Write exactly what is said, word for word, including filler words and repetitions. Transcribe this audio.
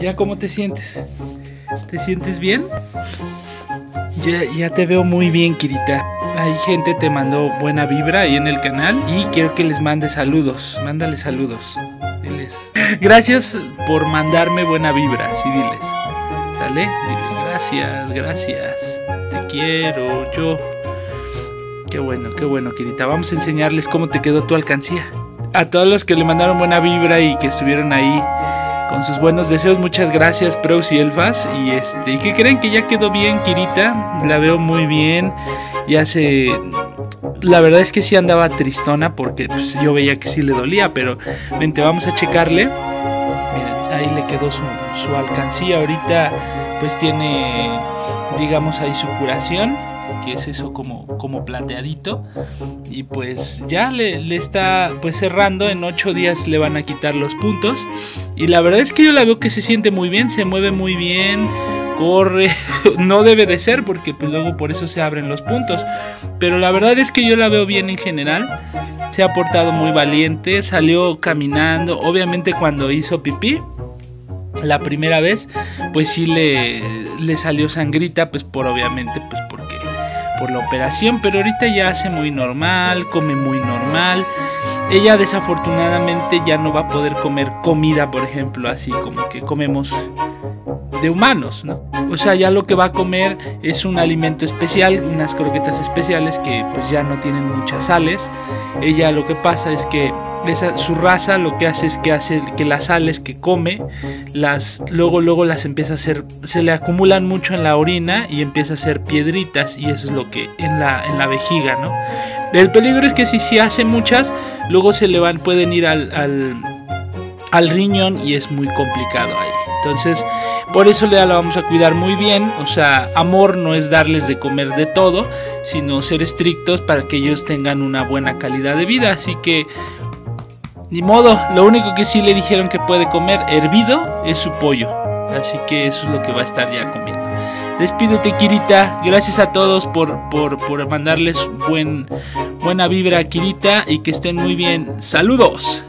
¿Ya cómo te sientes? ¿Te sientes bien? Ya, ya te veo muy bien, Kirita. Hay gente que te mandó buena vibra ahí en el canal y quiero que les mande saludos. Mándale saludos. Diles. Gracias por mandarme buena vibra. Sí, diles. ¿Sale? Diles. Gracias, gracias. Te quiero, yo. Qué bueno, qué bueno, Kirita. Vamos a enseñarles cómo te quedó tu alcancía. A todos los que le mandaron buena vibra y que estuvieron ahí con sus buenos deseos, muchas gracias, pros y elfas. Y este, ¿y qué creen? Que ya quedó bien, Kirita. La veo muy bien. Ya se... La verdad es que sí andaba tristona porque pues, yo veía que sí le dolía, pero vente, vamos a checarle. Miren, ahí le quedó su, su alcancía. Ahorita pues tiene, digamos, ahí su curación, que es eso como, como plateadito. Y pues ya le, le está pues cerrando. En ocho días le van a quitar los puntos. Y la verdad es que yo la veo que se siente muy bien, se mueve muy bien, corre. No debe de ser porque pues luego por eso se abren los puntos. Pero la verdad es que yo la veo bien en general. Se ha portado muy valiente, salió caminando. Obviamente cuando hizo pipí la primera vez, pues sí le, le salió sangrita, pues por obviamente, pues porque por la operación, pero ahorita ya hace muy normal, come muy normal. Ella desafortunadamente ya no va a poder comer comida, por ejemplo, así como que comemos de humanos, ¿no? O sea, ya lo que va a comer es un alimento especial, unas croquetas especiales que pues ya no tienen muchas sales. Ella lo que pasa es que esa, su raza lo que hace es que hace que las sales que come, las luego luego las empieza a hacer, se le acumulan mucho en la orina y empieza a hacer piedritas, y eso es lo que en la, en la vejiga, ¿no? El peligro es que si, si hace muchas, luego se le van, pueden ir al, al, al riñón y es muy complicado ahí. Entonces, por eso la vamos a cuidar muy bien. O sea, amor no es darles de comer de todo, sino ser estrictos para que ellos tengan una buena calidad de vida. Así que, ni modo. Lo único que sí le dijeron que puede comer hervido es su pollo. Así que eso es lo que va a estar ya comiendo. Despídete, Kirita. Gracias a todos por, por, por mandarles buen, buena vibra a Kirita y que estén muy bien. ¡Saludos!